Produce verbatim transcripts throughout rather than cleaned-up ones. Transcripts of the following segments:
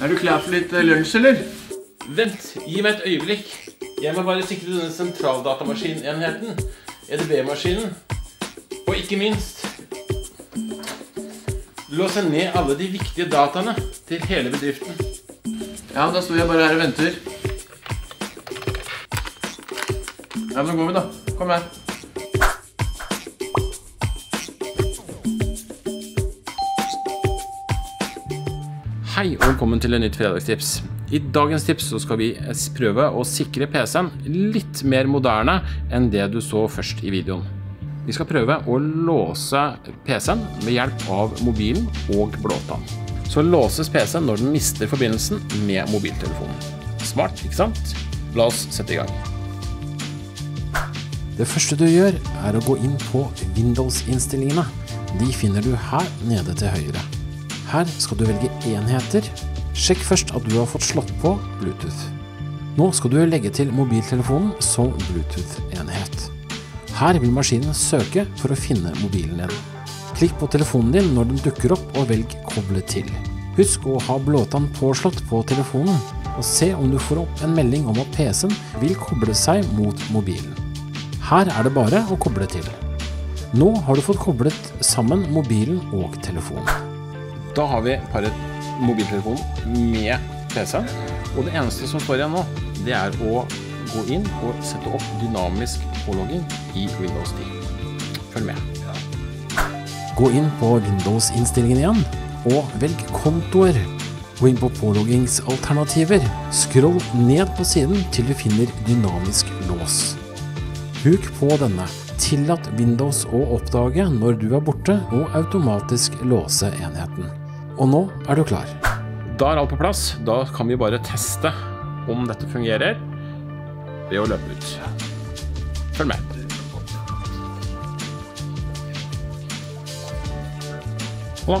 Är du klar för lite lunch eller? Vänt, ge mig ett ögonblick. Jag må bara sikta till den centraldatamaskinen-enheten, E D B-maskinen. Och inte minst låsa ner alla de viktiga datorerna till hela bedriften. Ja, då står jag bara här och väntar. Ja, då går vi då. Kom här. Hej och välkommen till en nytt fredagstips. I dagens tips så ska vi pröva å sikre P C-en lite mer moderne än det du så först i videon. Vi ska pröva att låsa P C-en med hjälp av mobilen och blåtann. Så låses P C-en när den mister förbindelsen med mobiltelefonen. Smart, ikke sant? La oss sätta igång. Det första du gör är att gå in på Windows-inställningarna. De finner du här nede till höger. Här ska du välja enheter. Sjekk först att du har fått slått på Bluetooth. Nu ska du lägga till mobiltelefonen som Bluetooth-enhet. Här vill maskinen söka för att finna mobilen din. Klick på telefonen din när den dyker upp och välj koble till. Husk att ha blåtann påslått på telefonen och se om du får upp en melding om att P C:en vill koble sig mot mobilen. Här är det bara att koble till. Nu har du fått koblet samman mobilen och telefonen. Då har vi paret mobiltelefon med P C:en, och det enda som står igjen nu, det är att gå in och sätta upp dynamisk pålogging i Windows tio. Följ med. Gå in på Windows-inställningen igen och välj kontor. Gå in på påloggingsalternativer. Scroll ned på sidan till du finner dynamisk lås. Huk på denna. Tillat Windows och uppdaga när du är borta och automatisk låsa enheten. Och nu är du klar. Då är allt på plats. Då kan vi bara testa om detta fungerar. Ved å løpe ut. Følg med. Hold da.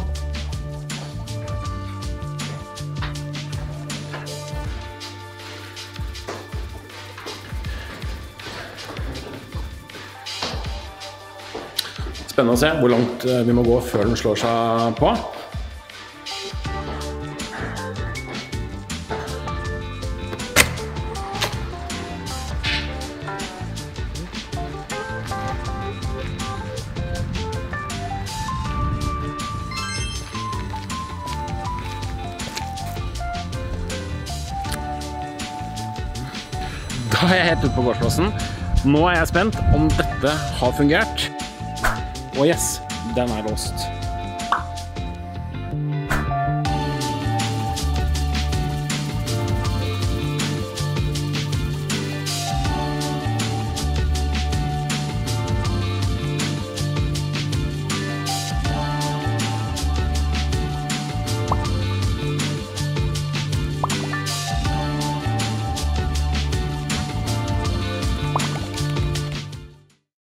Spennende å se hvor langt vi må gå før den slår seg på. Da er jeg helt ute på gårdsplassen. Nå er jeg spent om dette har fungert. Og yes, den er låst.